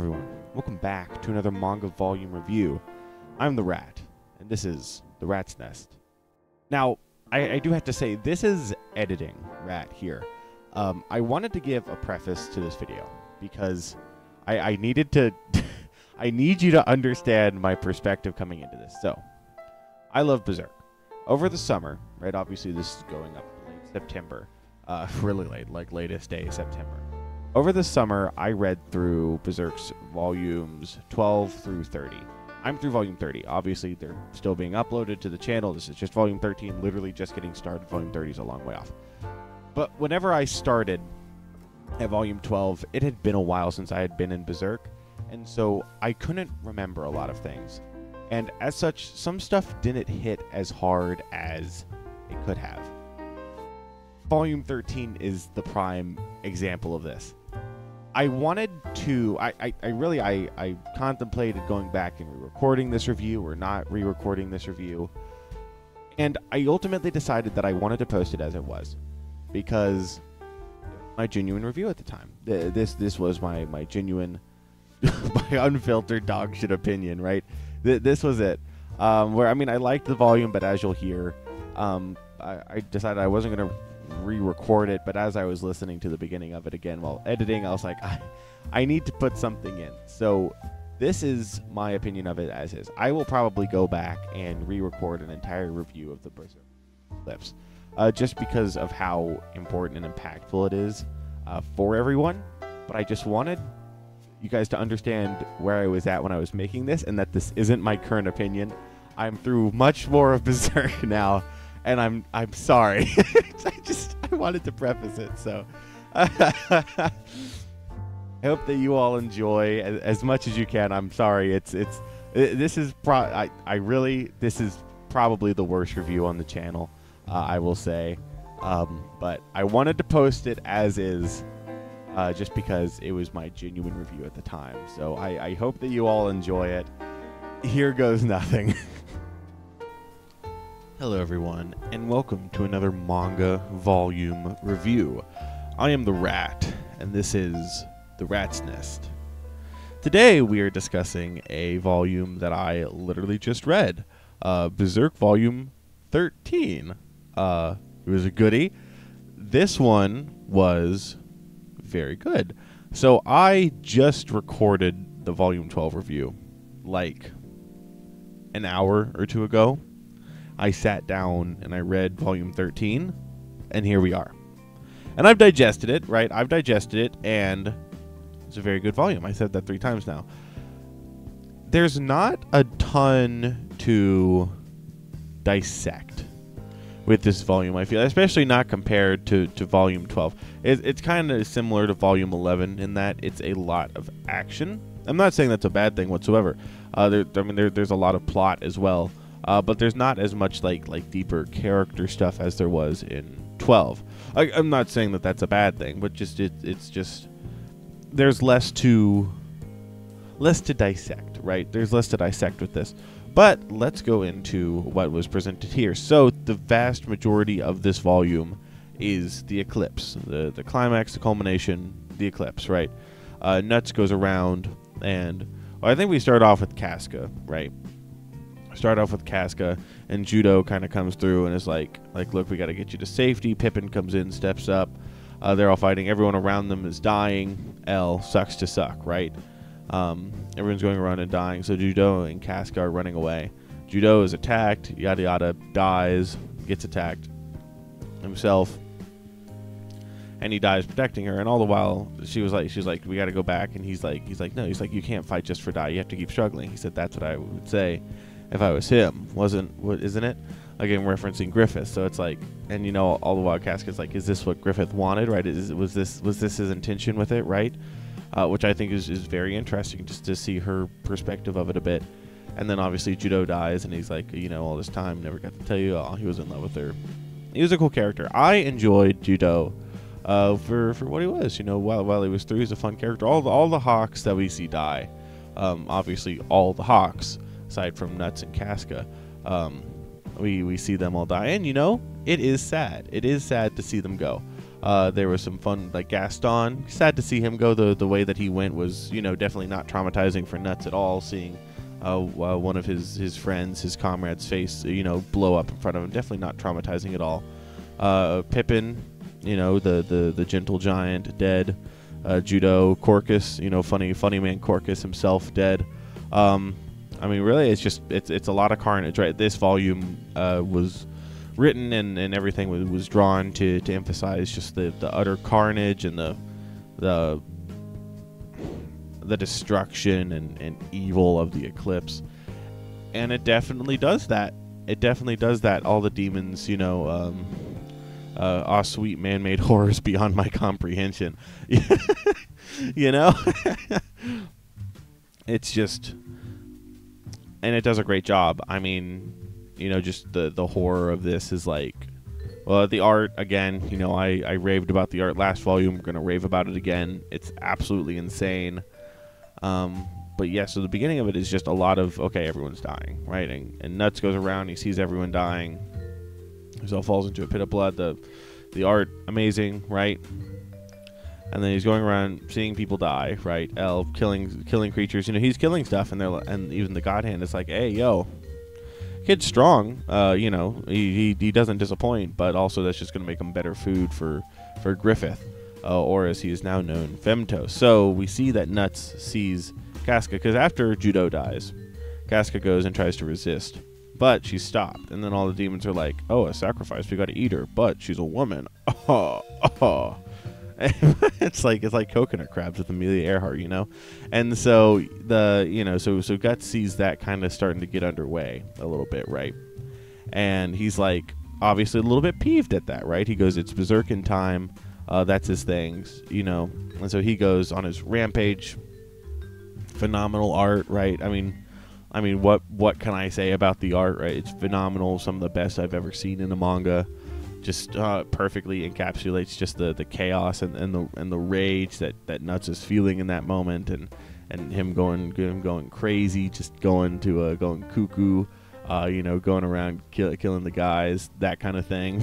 everyone. Welcome back to another manga volume review. I'm The Rat, and this is The Rat's Nest. Now, I do have to say, this is editing Rat here. I wanted to give a preface to this video, because I needed to... I need you to understand my perspective coming into this. So, I love Berserk. Over the summer, right, obviously this is going up late September. Really late, like latest day, September. Over the summer, I read through Berserk's volumes 12 through 30. I'm through volume 30. Obviously, they're still being uploaded to the channel. This is just volume 13, literally just getting started. Volume 30 is a long way off. But whenever I started at volume 12, it had been a while since I had been in Berserk, and so I couldn't remember a lot of things. And as such, some stuff didn't hit as hard as it could have. Volume 13 is the prime example of this. I wanted to, I contemplated going back and re-recording this review or not re-recording this review. And I ultimately decided that I wanted to post it as it was, because my genuine review at the time, this was my genuine, my unfiltered dog shit opinion, right? This was it. Where, I mean, I liked the volume, but as you'll hear, I decided I wasn't going to re-record it, but as I was listening to the beginning of it again while editing, I was like, I need to put something in. So this is my opinion of it as is. I will probably go back and re-record an entire review of the Berserk clips, just because of how important and impactful it is for everyone. But I just wanted you guys to understand where I was at when I was making this, and that this isn't my current opinion. I'm through much more of Berserk now, and I'm sorry. I wanted to preface it, so I hope that you all enjoy as much as you can. I'm sorry. This is probably the worst review on the channel, I will say. But I wanted to post it as is, just because it was my genuine review at the time. So I hope that you all enjoy it. Here goes nothing. Hello everyone, and welcome to another manga volume review. I am The Rat, and this is The Rat's Nest. Today we are discussing a volume that I literally just read, Berserk Volume 13. It was a goodie. This one was very good. So I just recorded the Volume 12 review like an hour or two ago. I sat down and I read volume 13, and here we are. And I've digested it, right? I've digested it, and it's a very good volume. I said that 3 times now. There's not a ton to dissect with this volume, I feel, especially not compared to volume 12. It's kind of similar to volume 11 in that it's a lot of action. I'm not saying that's a bad thing whatsoever. There's a lot of plot as well. But there's not as much like deeper character stuff as there was in 12. I'm not saying that that's a bad thing, but just it's just there's less to dissect, right? There's less to dissect with this. But let's go into what was presented here. So the vast majority of this volume is the eclipse, the climax, the culmination, the eclipse, right? Nuts goes around, and I think we start off with Casca, right? Start off with Casca, and Judeau kind of comes through and is like, look, we got to get you to safety. Pippin comes in, steps up. They're all fighting. Everyone around them is dying. L sucks to suck, right? Everyone's going around and dying. So Judeau and Casca are running away. Judeau is attacked. Yada yada, dies, gets attacked himself, and he dies protecting her. And all the while, she's like, we got to go back. And he's like, no, he's like, you can't fight just for die. You have to keep struggling. He said, that's what I would say if I was him. Isn't it? Again, referencing Griffith. So it's like, and you know, all the while Casca's like, is this what Griffith wanted, right? Was this his intention with it, right? Which I think is very interesting, just to see her perspective of it a bit. And then obviously Judeau dies, and he's like, you know, all this time, never got to tell you, oh, he was in love with her. He was a cool character. I enjoyed Judeau for what he was, you know, while he was through. He's a fun character. All the hawks that we see die, obviously all the hawks, aside from Nuts and Casca, we see them all die, and you know, it is sad to see them go. There was some fun, like Gaston. Sad to see him go. The way that he went was, you know, definitely not traumatizing for Nuts at all. Seeing one of his friends, his comrade's face, you know, blow up in front of him, definitely not traumatizing at all. Pippin, you know, the gentle giant, dead. Judeau, Corcus, you know, funny man Corcus himself, dead. I mean, really, it's just it's a lot of carnage, right? This volume was written and everything was drawn to emphasize just the utter carnage and the destruction and evil of the Eclipse, and it definitely does that. It definitely does that. All the demons, you know, ah, sweet man-made horrors beyond my comprehension. You know, it's just, and it does a great job. I mean, you know, just the horror of this is like, well, the art, again, you know, I raved about the art last volume. We're going to rave about it again. It's absolutely insane. But yeah, so the beginning of it is just a lot of, okay, everyone's dying, right? And Nuts goes around, he sees everyone dying. Himself falls into a pit of blood. The art, amazing, right? And then he's going around seeing people die, right? Elf, killing creatures. You know, he's killing stuff, and even the God Hand is like, hey, yo, kid's strong. You know, he doesn't disappoint, but also that's just going to make him better food for Griffith, or as he is now known, Femto. So we see that Nuts sees Casca, because after Judeau dies, Casca goes and tries to resist, but she's stopped. And then all the demons are like, oh, a sacrifice, we got to eat her, but she's a woman. Oh, oh. it's like coconut crabs with Amelia Earhart, you know. And so so Guts sees that kind of starting to get underway a little bit, right? And he's like, obviously a little bit peeved at that, right? He goes, it's Berserkin time, that's his things, you know. And so he goes on his rampage. Phenomenal art, right? I mean, what can I say about the art, right? It's phenomenal, some of the best I've ever seen in a manga. Just perfectly encapsulates just the chaos and the rage that Nuts is feeling in that moment, and him going crazy, just going cuckoo, you know, going around killing the guys, that kind of thing.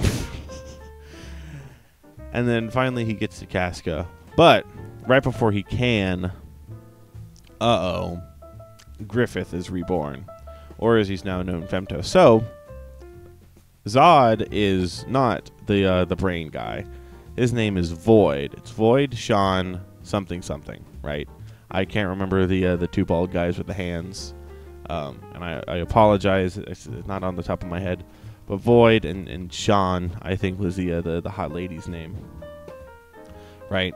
And then finally he gets to Casca, but right before he can, Griffith is reborn, or as he's now known, Femto. So Zodd is not the brain guy. His name is Void. It's Void, Sean, something, right? I can't remember the two bald guys with the hands. And I apologize, it's not on the top of my head. But Void and Sean, I think, was the hot lady's name, right?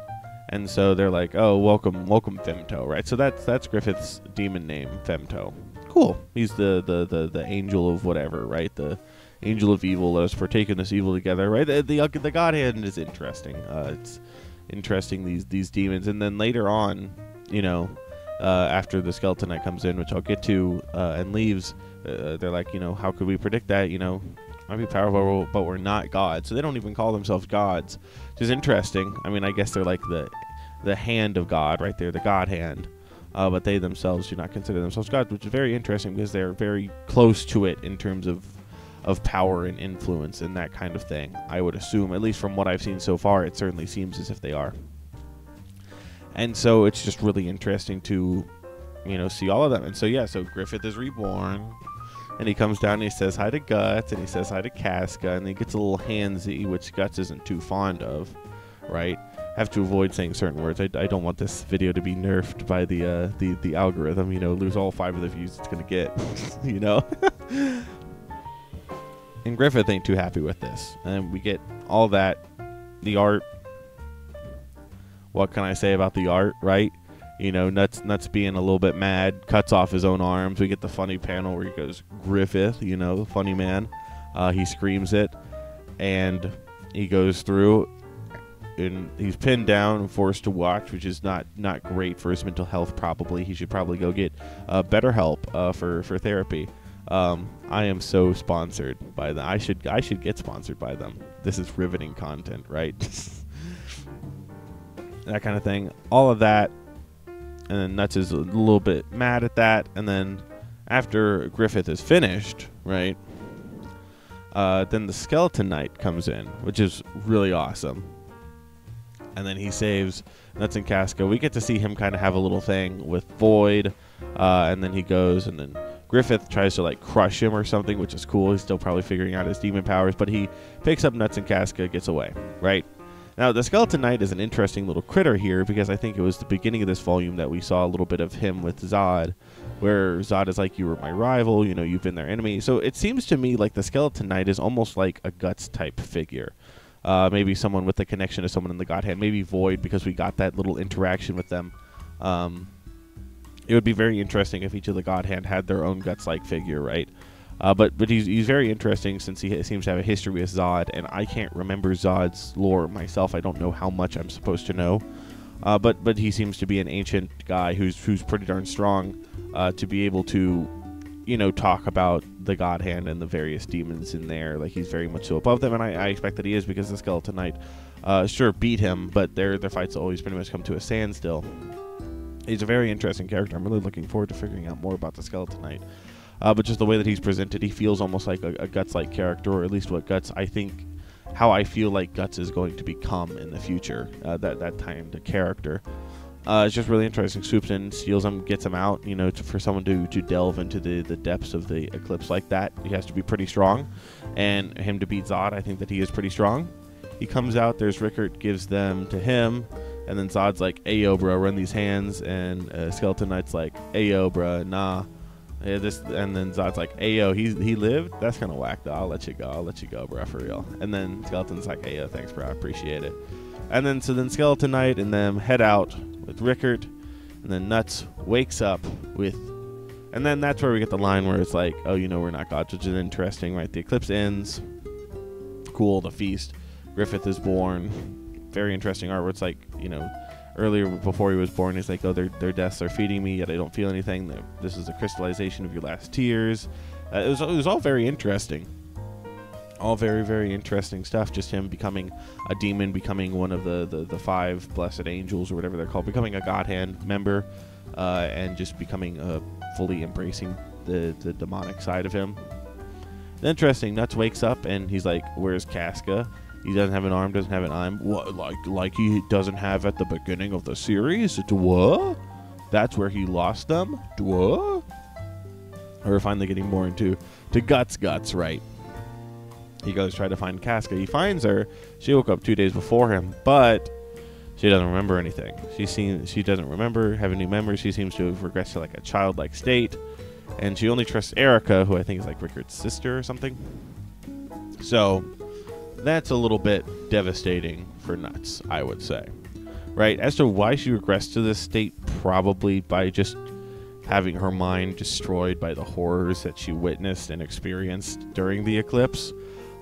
And so they're like, oh, welcome Femto, right? So that's Griffith's demon name, Femto. Cool. He's the angel of whatever, right? The angel of evil, let us partake in this evil together, right? The God Hand is interesting. It's interesting, these demons. And then later on, you know, after the Skeleton Knight comes in, which I'll get to, and leaves, they're like, you know, how could we predict that? You know, might be powerful, but we're not gods. So they don't even call themselves gods, which is interesting. I mean, I guess they're like the hand of God, right? They're the God Hand. But they themselves do not consider themselves gods, which is very interesting because they're very close to it in terms of power and influence and that kind of thing. I would assume, at least from what I've seen so far, it certainly seems as if they are. And so it's just really interesting to, you know, see all of them. And so, yeah, so Griffith is reborn, and he comes down and he says hi to Guts, and he says hi to Casca, and he gets a little handsy, which Guts isn't too fond of, right? Have to avoid saying certain words. I don't want this video to be nerfed by the algorithm, you know, lose all 5 of the views it's going to get, you know? And Griffith ain't too happy with this. And we get all that. The art. What can I say about the art, right? You know, Nuts being a little bit mad, cuts off his own arms. We get the funny panel where he goes, Griffith, you know, the funny man. He screams it. And he goes through. And he's pinned down and forced to watch, which is not great for his mental health, probably. He should probably go get better help for therapy. I am so sponsored by them. I should get sponsored by them. This is riveting content, right? That kind of thing. All of that. And then Nuts is a little bit mad at that. And then after Griffith is finished, right? Then the Skeleton Knight comes in, which is really awesome. and then he saves. And that's in Casca. We get to see him kind of have a little thing with Void, and then he goes, and then Griffith tries to like crush him or something, which is cool. He's still probably figuring out his demon powers, but he picks up Nuts and Casca, gets away, right? Now, the Skeleton Knight is an interesting little critter here, because I think it was the beginning of this volume that we saw a little bit of him with Zodd, where Zodd is like, you were my rival, you know, you've been their enemy. So it seems to me like the Skeleton Knight is almost like a Guts type figure. Maybe someone with a connection to someone in the God Hand, maybe Void, because we got that little interaction with them. It would be very interesting if each of the God Hand had their own Guts-like figure, right? But he's very interesting, since he seems to have a history with Zodd, and I can't remember Zodd's lore myself. I don't know how much I'm supposed to know. But he seems to be an ancient guy who's pretty darn strong to be able to, you know, talk about the God Hand and the various demons in there. Like, he's very much so above them, and I expect that he is, because the Skeleton Knight sure beat him, but their fights always pretty much come to a standstill. He's a very interesting character. I'm really looking forward to figuring out more about the Skeleton Knight. But just the way that he's presented, he feels almost like a Guts-like character, or at least what Guts, I think, how I feel like Guts is going to become in the future, that time, the character. It's just really interesting. Swoops in, steals him, gets him out. You know, for someone to delve into the depths of the Eclipse like that, he has to be pretty strong. And him to beat Zodd, I think that he is pretty strong. He comes out, there's Rickert, gives them to him. And then Zodd's like, ayo, bro, run these hands. And Skeleton Knight's like, ayo, bro, nah. Yeah, this, and then Zodd's like, ayo, he lived? That's kind of whack, though. I'll let you go, bro, for real. And then Skeleton's like, ayo, thanks, bro, I appreciate it. And then, so then Skeleton Knight and them head out with Rickert. And then Nuts wakes up with... And then that's where we get the line where it's like, oh, you know, we're not gods, which is interesting, right? The Eclipse ends. Cool, the feast. Griffith is born. Very interesting art where it's like, you know, earlier before he was born, he's like, oh, their deaths are feeding me, yet I don't feel anything. This is a crystallization of your last tears. It was all very interesting. All very, very interesting stuff. Just him becoming a demon, becoming one of the five blessed angels or whatever they're called, becoming a God Hand member, and just becoming fully embracing the demonic side of him. Interesting. Nuts wakes up and he's like, where's Casca? He doesn't have an arm, doesn't have an eye. What, like he doesn't have at the beginning of the series? Duh? That's where he lost them? Duh? We're finally getting more into Guts, right? He goes try to find Casca. He finds her. She woke up 2 days before him, but she doesn't remember anything. She doesn't remember, have any memories. She seems to have regressed to like a childlike state, and she only trusts Erica, who I think is like Rickert's sister or something. So... that's a little bit devastating for Nuts, I would say, right? As to why she regressed to this state, probably by just having her mind destroyed by the horrors that she witnessed and experienced during the Eclipse.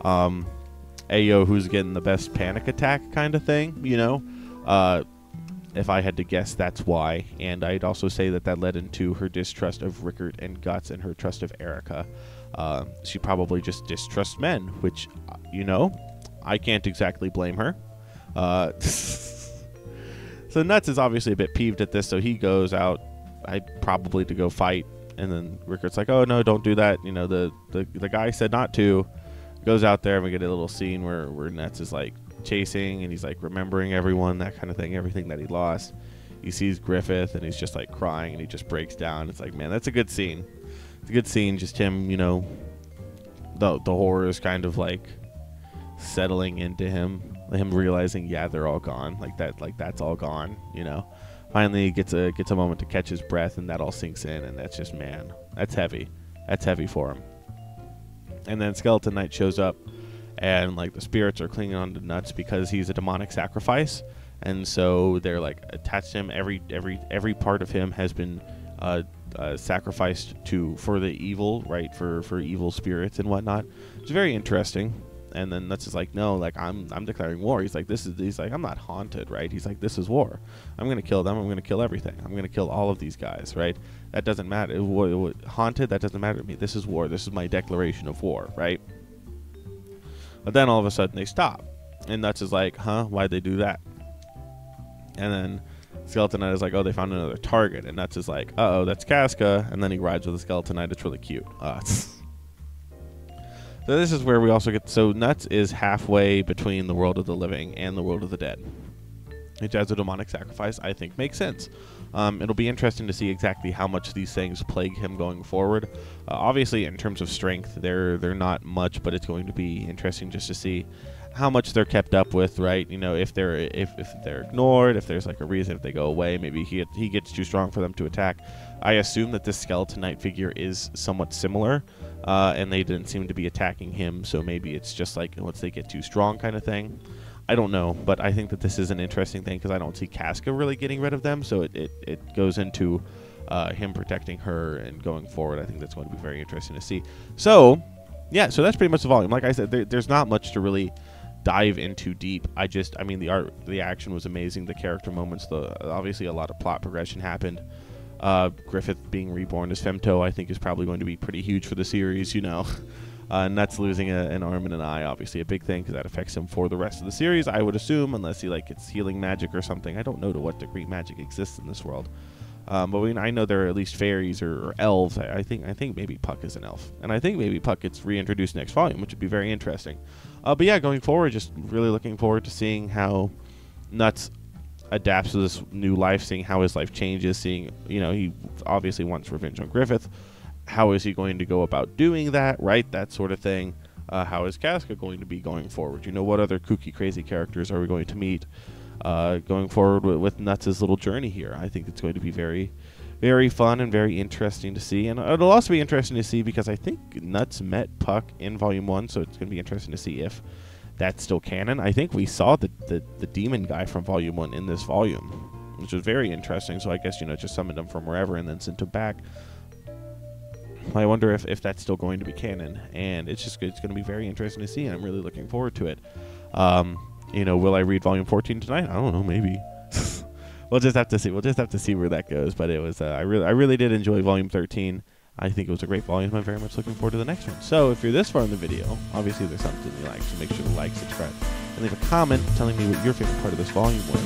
Ayo, who's getting the best panic attack kind of thing, you know? If I had to guess, that's why. And I'd also say that led into her distrust of Rickert and Guts and her trust of Erica. She probably just distrusts men, which, you know... I can't exactly blame her. So Nuts is obviously a bit peeved at this, so he goes out, probably to go fight, and then Rickert's like, oh, no, don't do that. You know, the guy said not to. Goes out there, and we get a little scene where Nuts is, like, chasing, and he's, like, remembering everyone, that kind of thing, everything that he lost. He sees Griffith, and he's just, like, crying, and he just breaks down. It's like, man, that's a good scene. It's a good scene, just him, you know, the horror is kind of, like... settling into him realizing, yeah, they're all gone, that's all gone, you know. Finally he gets a moment to catch his breath, and that all sinks in, and that's just, man, that's heavy for him. And then Skeleton Knight shows up, and like the spirits are clinging on to Nuts because he's a demonic sacrifice, and so they're like attached to him. Every part of him has been sacrificed for the evil, right, for evil spirits and whatnot. It's very interesting. And then Nuts is like, no, like I'm declaring war. He's like, I'm not haunted, right? He's like, this is war. I'm gonna kill them. I'm gonna kill everything. I'm gonna kill all of these guys, right? That doesn't matter. Haunted, that doesn't matter to me. This is war. This is my declaration of war, right? But then all of a sudden they stop, and Nuts is like, huh? Why'd they do that? And then Skeleton Knight is like, oh, they found another target. And Nuts is like, uh oh, that's Casca. And then he rides with the Skeleton Knight. It's really cute. So this is where we also get... So Nuts is halfway between the world of the living and the world of the dead. which as a demonic sacrifice I think makes sense. It'll be interesting to see exactly how much these things plague him going forward. Obviously in terms of strength they're not much, but it's going to be interesting just to see how much they're kept up with, right? You know, if they're ignored, if there's like a reason, if they go away, maybe he gets too strong for them to attack. I assume that this Skeleton Knight figure is somewhat similar, and they didn't seem to be attacking him, so maybe it's just like once they get too strong kind of thing. I don't know, but I think that this is an interesting thing because I don't see Casca really getting rid of them, so it goes into him protecting her and going forward. I think that's going to be very interesting to see. So, yeah, so that's pretty much the volume. Like I said, there's not much to really dive into deep. I mean, the art, the action was amazing, the character moments, obviously a lot of plot progression happened. Griffith being reborn as Femto, I think, is probably going to be pretty huge for the series, you know. And that's losing an arm and an eye, obviously a big thing, because that affects him for the rest of the series, I would assume, unless he like gets healing magic or something. I don't know to what degree magic exists in this world. But I know there are at least fairies or elves. I think maybe Puck is an elf, and I think maybe Puck gets reintroduced next volume, which would be very interesting. But yeah, going forward, just really looking forward to seeing how Nuts adapts to this new life, seeing how his life changes, seeing, you know, he obviously wants revenge on Griffith. How is he going to go about doing that, right? That sort of thing. How is Casca going to be going forward? You know, what other kooky, crazy characters are we going to meet? Going forward with Nuts' little journey here. I think it's going to be very, very fun and very interesting to see. And it'll also be interesting to see because I think Nuts met Puck in Volume 1, so it's going to be interesting to see if that's still canon. I think we saw the demon guy from Volume 1 in this volume, which was very interesting. So I guess, you know, just summoned him from wherever and then sent him back. I wonder if that's still going to be canon. And it's going to be very interesting to see, and I'm really looking forward to it. You know, will I read Volume 14 tonight? I don't know, maybe. We'll just have to see. We'll just have to see where that goes. But it was, I really did enjoy Volume 13. I think it was a great volume. I'm very much looking forward to the next one. So if you're this far in the video, obviously there's something you like, so make sure to like, subscribe, and leave a comment telling me what your favorite part of this volume was.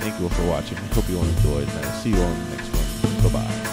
Thank you all for watching. I hope you all enjoyed, and I will see you all in the next one. Bye-bye.